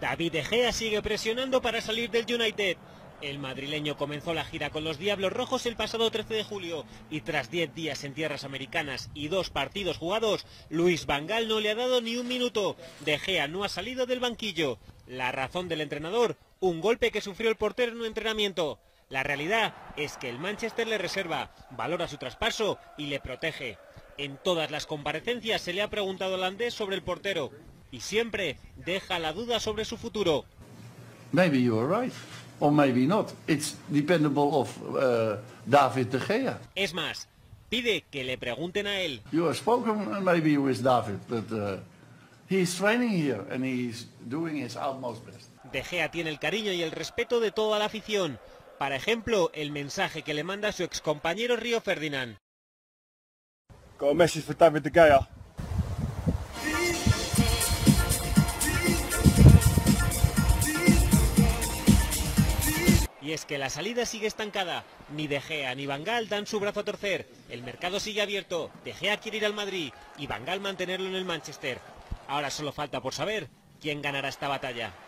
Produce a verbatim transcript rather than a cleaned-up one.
David de Gea sigue presionando para salir del United. El madrileño comenzó la gira con los Diablos Rojos el pasado trece de julio y tras diez días en tierras americanas y dos partidos jugados, Louis van Gaal no le ha dado ni un minuto. De Gea no ha salido del banquillo. La razón del entrenador, un golpe que sufrió el portero en un entrenamiento. La realidad es que el Manchester le reserva, valora su traspaso y le protege. En todas las comparecencias se le ha preguntado al holandés sobre el portero y siempre deja la duda sobre su futuro. Maybe you are right. Or maybe not. It's dependable of uh, David de Gea. Es más, pide que le pregunten a él. You have spoken maybe with David, but uh, he's training here and he's doing his utmost best. De Gea tiene el cariño y el respeto de toda la afición. Para ejemplo, el mensaje que le manda su excompañero Río Ferdinand. Got a message for David de Gea. Y es que la salida sigue estancada. Ni De Gea ni Van Gaal dan su brazo a torcer. El mercado sigue abierto. De Gea quiere ir al Madrid y Van Gaal mantenerlo en el Manchester. Ahora solo falta por saber quién ganará esta batalla.